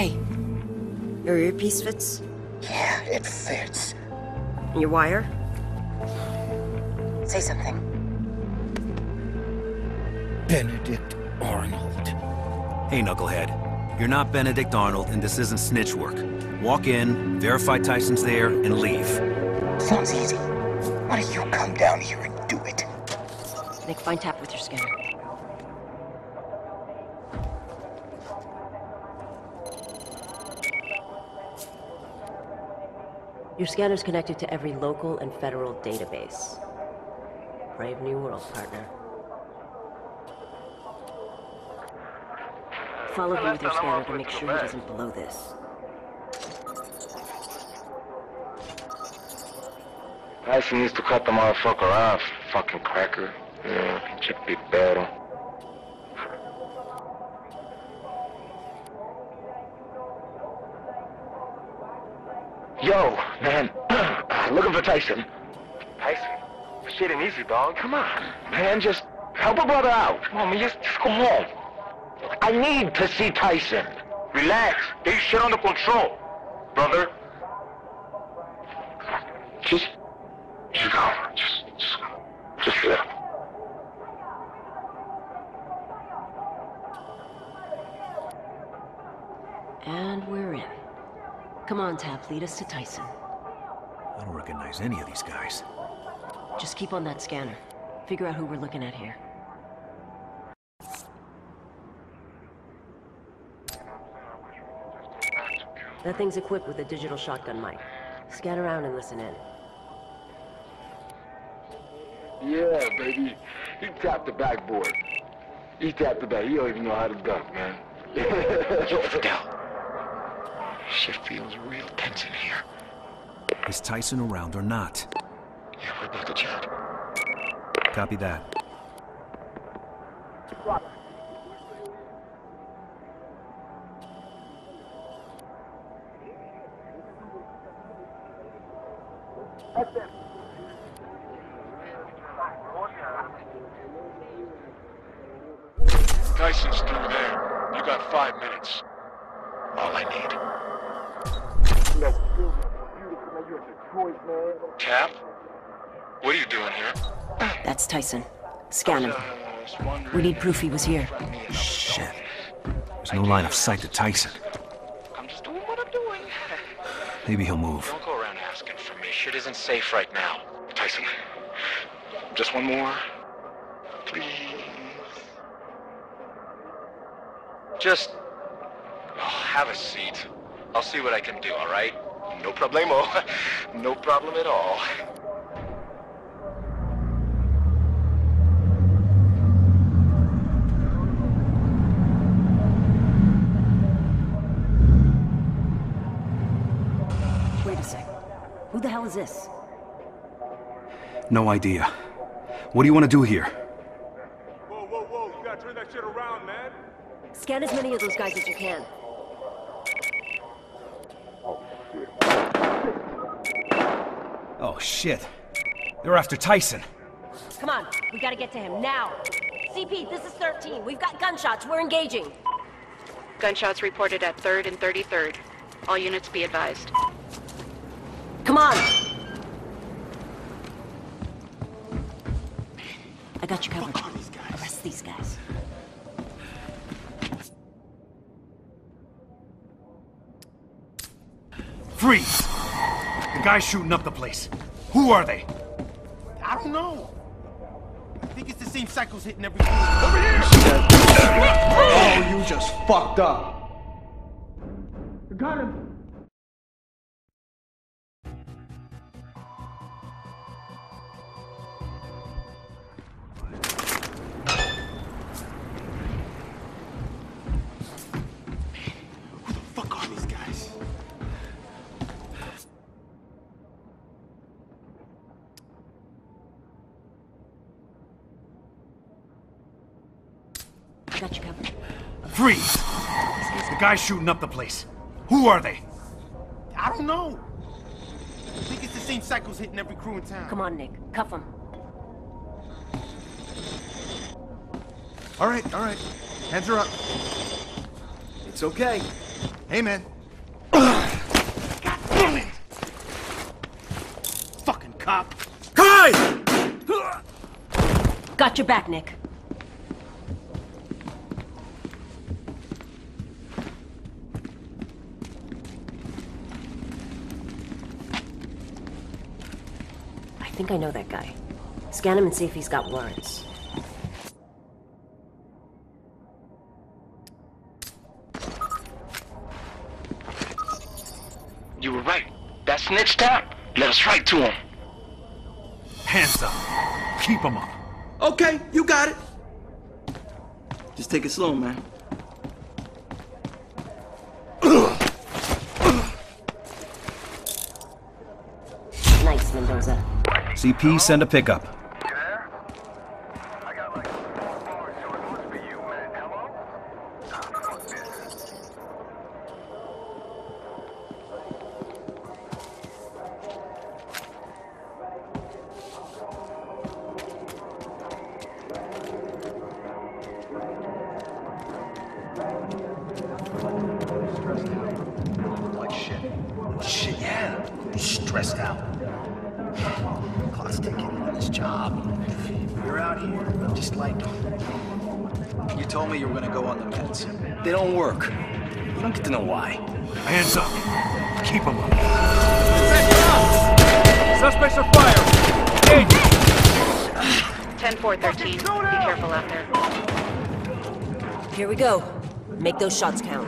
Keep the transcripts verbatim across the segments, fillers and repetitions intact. Hey, your earpiece fits? Yeah, it fits. Your wire? Say something. Benedict Arnold. Hey, knucklehead. You're not Benedict Arnold, and this isn't snitch work. Walk in, verify Tyson's there, and leave. Sounds easy. Why don't you come down here and do it? Nick, find tap with your scanner. Your scanner's connected to every local and federal database. Brave new world, partner. Follow him with your scanner to make sure he doesn't blow this. Tyson used to cut the motherfucker off, fucking cracker. Yeah, it's a big battle. Yo, man, looking for Tyson. Tyson? Shit ain't easy, dog. Come on, man, just help a brother out. Come on, man, just, just go home. I need to see Tyson. Relax. Get your shit under control, brother. Just, just go. Just, just, just sit up. And we're in. Come on, Tap, lead us to Tyson. I don't recognize any of these guys. Just keep on that scanner. Figure out who we're looking at here. That thing's equipped with a digital shotgun mic. Scan around and listen in. Yeah, baby. He tapped the backboard. He tapped the back. He don't even know how to duck, man. Yo, Fidel. Shit feels real tense in here. Is Tyson around or not? Yeah, we're about to chat. Copy that. Tyson's through there. You got five minutes. All I need. Tap? What are you doing here? That's Tyson. Scan him. We need proof he was here. Shit. There's no line of sight to Tyson. I'm just doing what I'm doing. Maybe he'll move. Don't go around asking for me. Shit isn't safe right now. Tyson, just one more. Please. Just oh, have a seat. I'll see what I can do, all right? No problemo. No problem at all. Wait a sec. Who the hell is this? No idea. What do you want to do here? Whoa, whoa, whoa. You gotta turn that shit around, man. Scan as many of those guys as you can. Oh, shit. They're after Tyson. Come on. We gotta get to him now. C P, this is thirteen. We've got gunshots. We're engaging. Gunshots reported at third and thirty-third. All units be advised. Come on. I got you covered. Fuck these guys. Arrest these guys. Freeze! The guy's shooting up the place. Who are they? I don't know. I think it's the same cycles hitting every... Over here! Oh, you just fucked up. I got him. Got you covered. Freeze! The guy's shooting up the place. Who are they? I don't know. I think it's the same cycles hitting every crew in town. Come on, Nick. Cuff them. All right, all right. Hands are up. It's okay. Hey, man. God damn it! Fucking cop. Kai! Got your back, Nick. I think I know that guy. Scan him and see if he's got warrants. You were right. That snitch tap. Let us write to him. Hands up. Keep him up. Okay, you got it. Just take it slow, man. Nice, Mendoza. C P, send a pickup. You there? I got like four bars, so it must be you, man. Hello? Nah, fuck this. They don't work. You don't get to know why. Hands up. Keep them up. Suspects are fired. ten four thirteen. Be careful out there. Here we go. Make those shots count.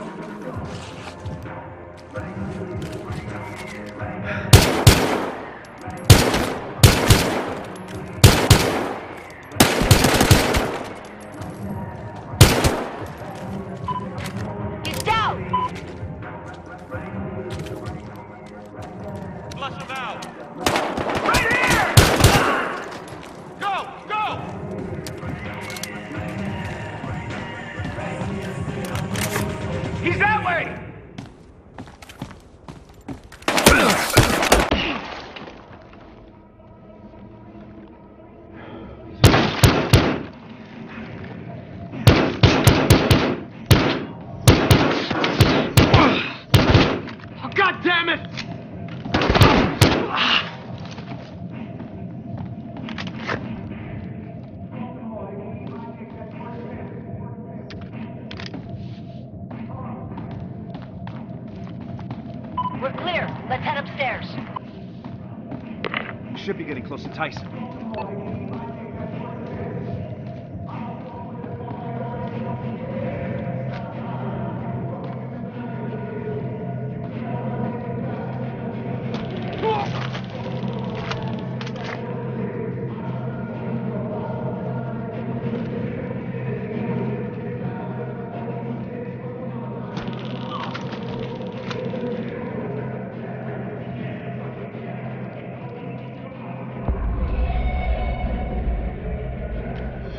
Should be getting close to Tyson.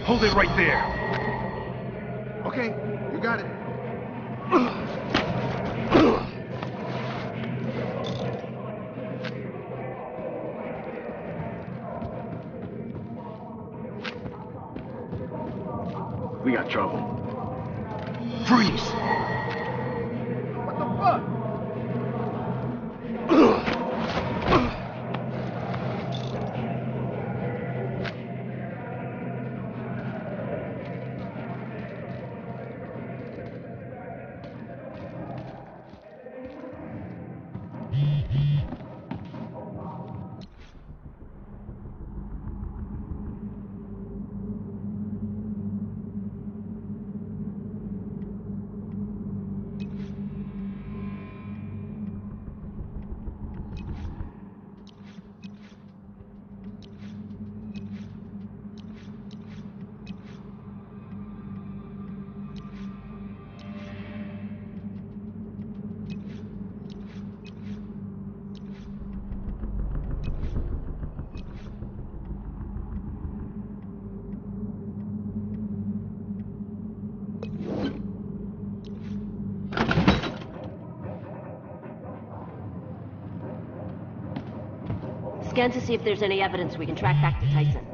Hold it right there. Okay, you got it. We got trouble. Freeze! What the fuck? Scan to see if there's any evidence we can track back to Tyson.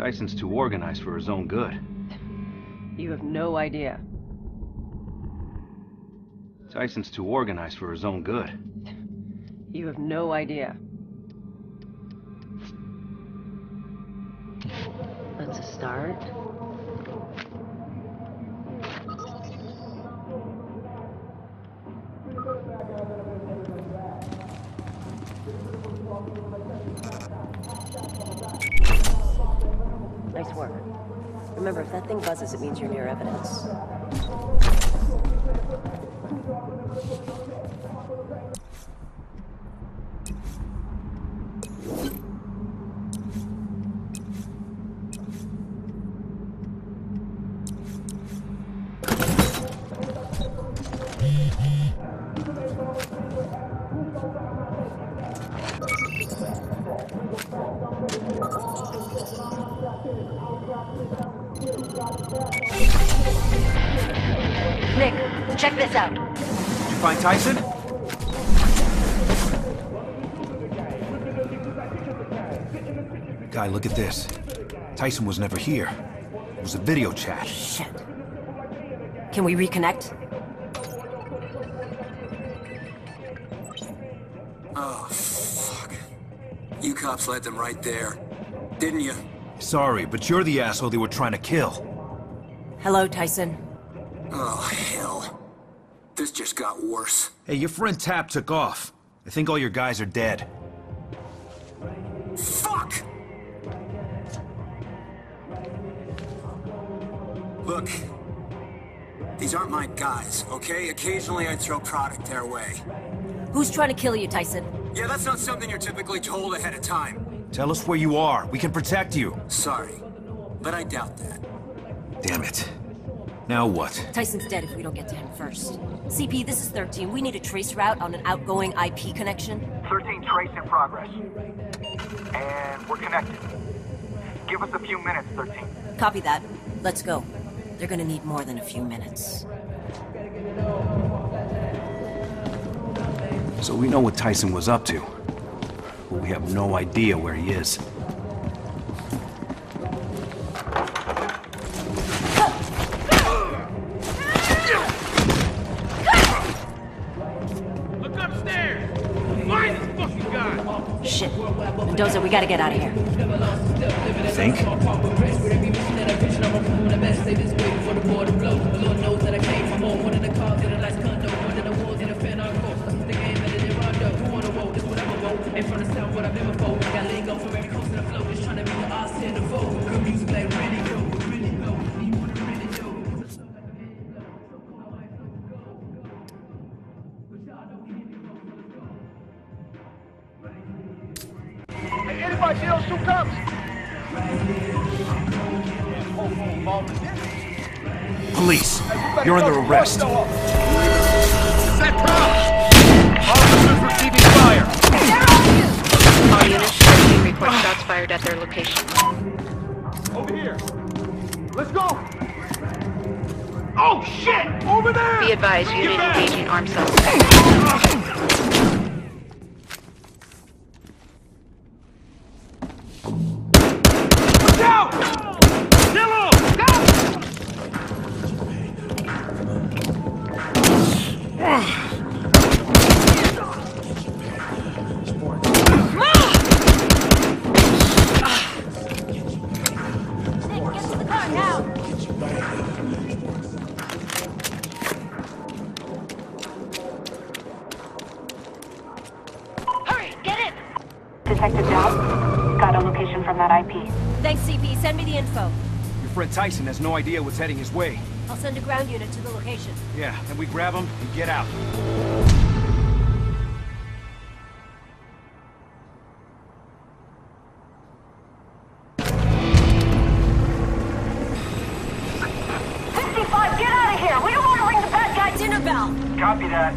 Tyson's too organized for his own good. You have no idea. Tyson's too organized for his own good. You have no idea. That's a start. Nice work. Remember, if that thing buzzes, it means you're near evidence. Nick, check this out. Did you find Tyson? Kai, look at this. Tyson was never here. It was a video chat. Shit. Can we reconnect? Oh, fuck. You cops led them right there, didn't you? Sorry, but you're the asshole they were trying to kill. Hello, Tyson. Oh, hell. This just got worse. Hey, your friend Tap took off. I think all your guys are dead. Fuck! Look, these aren't my guys, okay? Occasionally I throw product their way. Who's trying to kill you, Tyson? Yeah, that's not something you're typically told ahead of time. Tell us where you are. We can protect you. Sorry, but I doubt that. Damn it. Now what? Tyson's dead if we don't get to him first. C P, this is thirteen. We need a trace route on an outgoing I P connection. thirteen trace in progress. And we're connected. Give us a few minutes, thirteen. Copy that. Let's go. They're gonna need more than a few minutes. So we know what Tyson was up to, but we have no idea where he is. Shit. Mendoza, we gotta get out of here. You think? Anybody else who comes? Police, you're under arrest. Set up! Officers receiving fire! All units thirteen report shots fired at their location. Over here! Let's go! Oh shit! Over there! Be advised, unit engaging armed suspects. Detective Dow, got a location from that I P. Thanks, C P. Send me the info. Your friend Tyson has no idea what's heading his way. I'll send a ground unit to the location. Yeah, and we grab him and get out. fifty-five, get out of here! We don't want to ring the bad guy dinner bell! Copy that.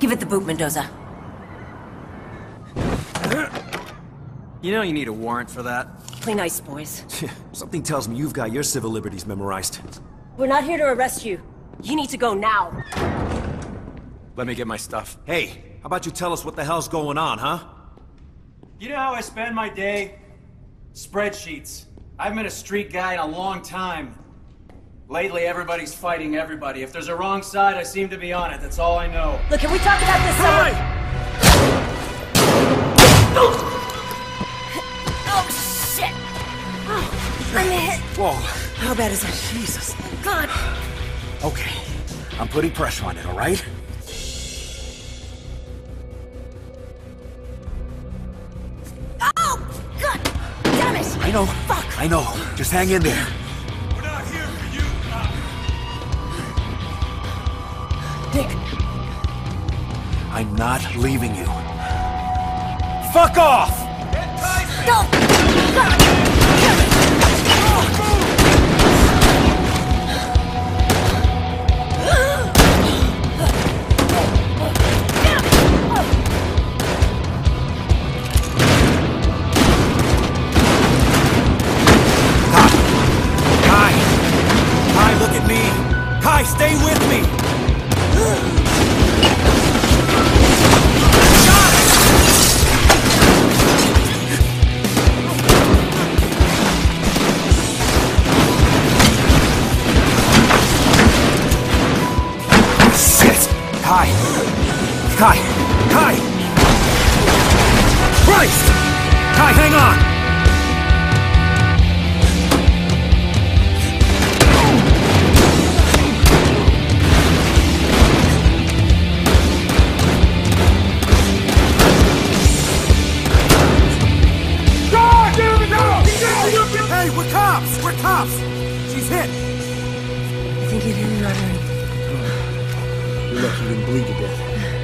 Give it the boot, Mendoza. You know you need a warrant for that. Play nice, boys. Something tells me you've got your civil liberties memorized. We're not here to arrest you. You need to go now. Let me get my stuff. Hey, how about you tell us what the hell's going on, huh? You know how I spend my day? Spreadsheets. I haven't been a street guy in a long time. Lately, everybody's fighting everybody. If there's a wrong side, I seem to be on it. That's all I know. Look, can we talk about this summer? Oh, shit! Oh, I'm hit. Whoa. How bad is that? Jesus. God. Okay. I'm putting pressure on it, all right? Oh! God! Damn it! I know. Fuck! I know. Just hang in there. Nick. I'm not leaving you. Fuck off! Get Tyson! Don't! God! Damn it! Kai! Kai! Kai, look at me! Kai, stay with me! Kai! Kai! Kai! Bryce! Kai, hang on! God damn it, no! Hey, we're cops! We're cops! She's hit! I think you didn't run her. Lucky you didn't bleed to death.